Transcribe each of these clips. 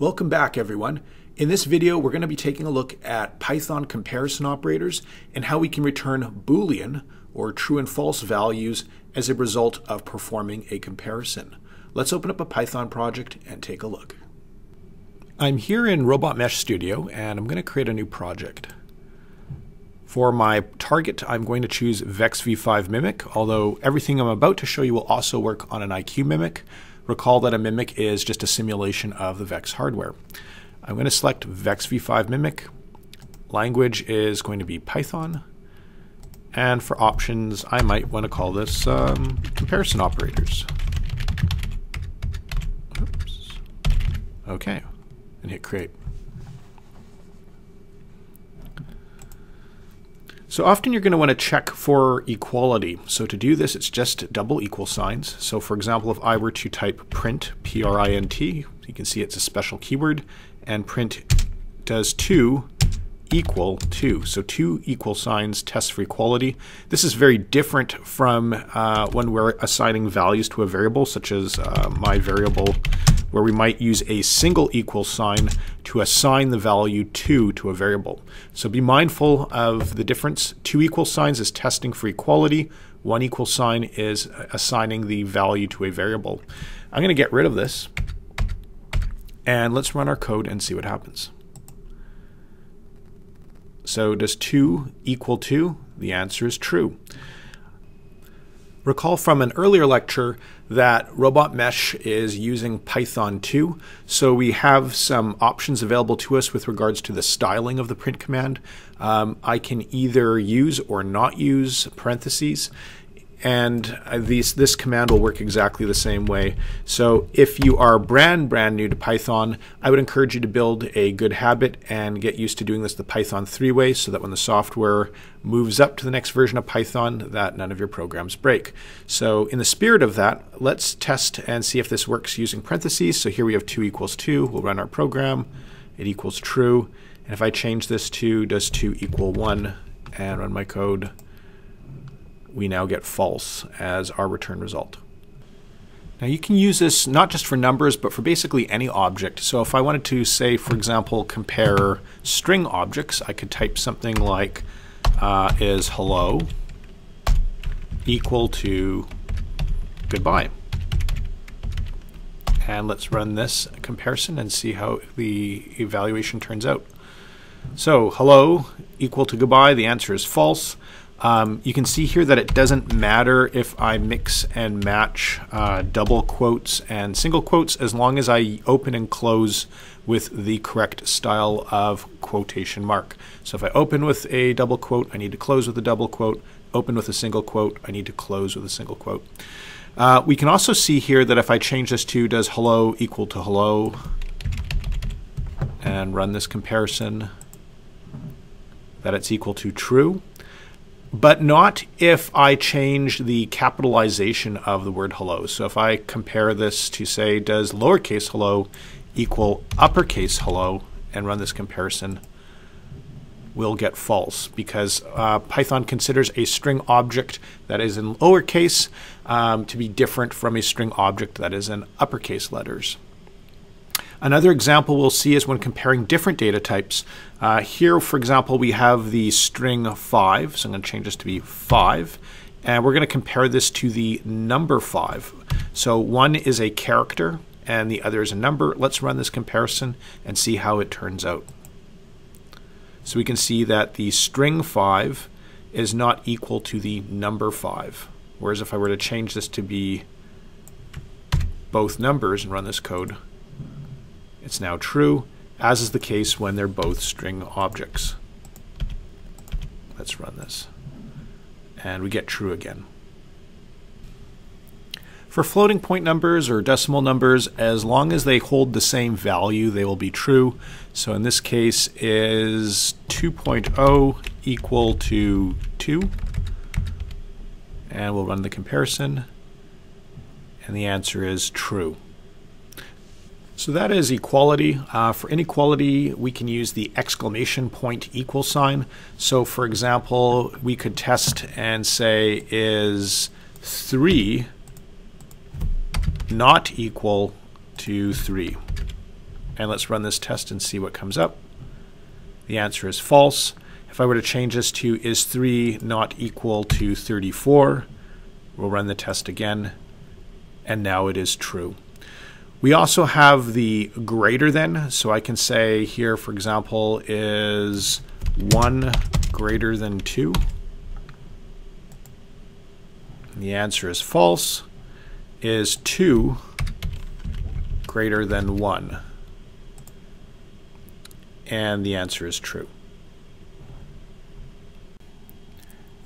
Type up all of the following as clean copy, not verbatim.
Welcome back, everyone. In this video, we're going to be taking a look at Python comparison operators and how we can return Boolean, or true and false values, as a result of performing a comparison. Let's open up a Python project and take a look. I'm here in Robot Mesh Studio, and I'm going to create a new project. For my target, I'm going to choose VEX V5 Mimic, although everything I'm about to show you will also work on an IQ Mimic. Recall that a Mimic is just a simulation of the VEX hardware. I'm going to select VEX V5 Mimic. Language is going to be Python. And for options, I might want to call this comparison operators. Oops. Okay, and hit create. So often you're going to want to check for equality. So to do this, it's just double equal signs. So for example, if I were to type print, P-R-I-N-T, you can see it's a special keyword, and print does 2 equal 2. So 2 equal signs tests for equality. This is very different from when we're assigning values to a variable, such as my variable, where we might use a single equal sign to assign the value 2 to a variable. So be mindful of the difference. 2 equal signs is testing for equality. 1 equal sign is assigning the value to a variable. I'm going to get rid of this, and let's run our code and see what happens. So does 2 equal 2? The answer is true. Recall from an earlier lecture that Robot Mesh is using Python 2, so we have some options available to us with regards to the styling of the print command. I can either use or not use parentheses, and this command will work exactly the same way. So if you are brand new to Python, I would encourage you to build a good habit and get used to doing this the Python 3 way, so that when the software moves up to the next version of Python, that none of your programs break. So in the spirit of that, let's test and see if this works using parentheses. So here we have 2 equals 2. We'll run our program. It equals true. And if I change this to does 2 equal 1 and run my code, we now get false as our return result. Now you can use this not just for numbers, but for basically any object. So if I wanted to say, for example, compare string objects, I could type something like is hello equal to goodbye. And let's run this comparison and see how the evaluation turns out. So hello equal to goodbye, the answer is false. You can see here that it doesn't matter if I mix and match double quotes and single quotes, as long as I open and close with the correct style of quotation mark. So if I open with a double quote, I need to close with a double quote. Open with a single quote, I need to close with a single quote. We can also see here that if I change this to does hello equal to hello and run this comparison, that it's equal to true. But not if I change the capitalization of the word hello. So if I compare this to say, does lowercase hello equal uppercase hello, and run this comparison, we'll get false, because Python considers a string object that is in lowercase to be different from a string object that is in uppercase letters. Another example we'll see is when comparing different data types. Here, for example, we have the string 5, so I'm going to change this to be 5, and we're going to compare this to the number 5. So one is a character and the other is a number. Let's run this comparison and see how it turns out. So we can see that the string 5 is not equal to the number 5, whereas if I were to change this to be both numbers and run this code, it's now true, as is the case when they're both string objects. Let's run this, and we get true again. For floating point numbers or decimal numbers, as long as they hold the same value, they will be true. So in this case, is 2.0 equal to 2? And we'll run the comparison, and the answer is true. So that is equality. For inequality, we can use the exclamation point equal sign. So for example, we could test and say, is 3 not equal to 3? And let's run this test and see what comes up. The answer is false. If I were to change this to is 3 not equal to 34, we'll run the test again, and now it is true. We also have the greater than, so I can say here, for example, is 1 greater than 2. And the answer is false. Is 2 greater than 1? And the answer is true.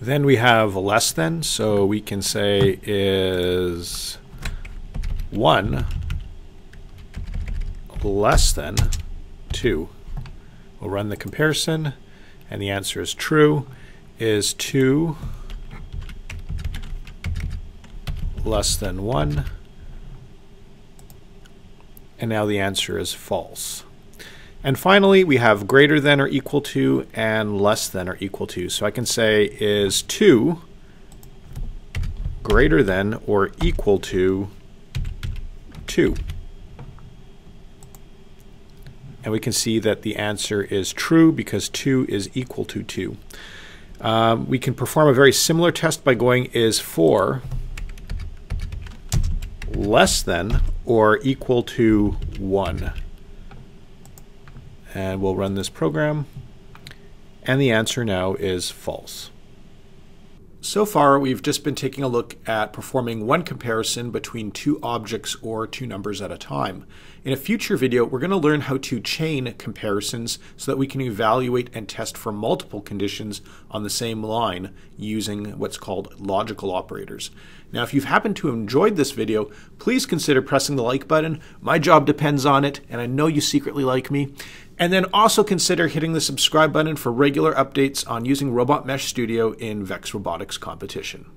Then we have less than, so we can say is 1 less than 2. We'll run the comparison, and the answer is true. Is 2 less than 1? And now the answer is false. And finally, we have greater than or equal to and less than or equal to. So I can say is 2 greater than or equal to 2. And we can see that the answer is true because 2 is equal to 2. We can perform a very similar test by going is 4 less than or equal to 1. And we'll run this program, and the answer now is false. So far, we've just been taking a look at performing one comparison between two objects or two numbers at a time. In a future video, we're going to learn how to chain comparisons so that we can evaluate and test for multiple conditions on the same line using what's called logical operators. Now, if you've happened to have enjoyed this video, please consider pressing the like button. My job depends on it, and I know you secretly like me. And then also consider hitting the subscribe button for regular updates on using Robot Mesh Studio in VEX robotics competition.